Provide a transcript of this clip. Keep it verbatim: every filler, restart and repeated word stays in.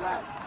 That.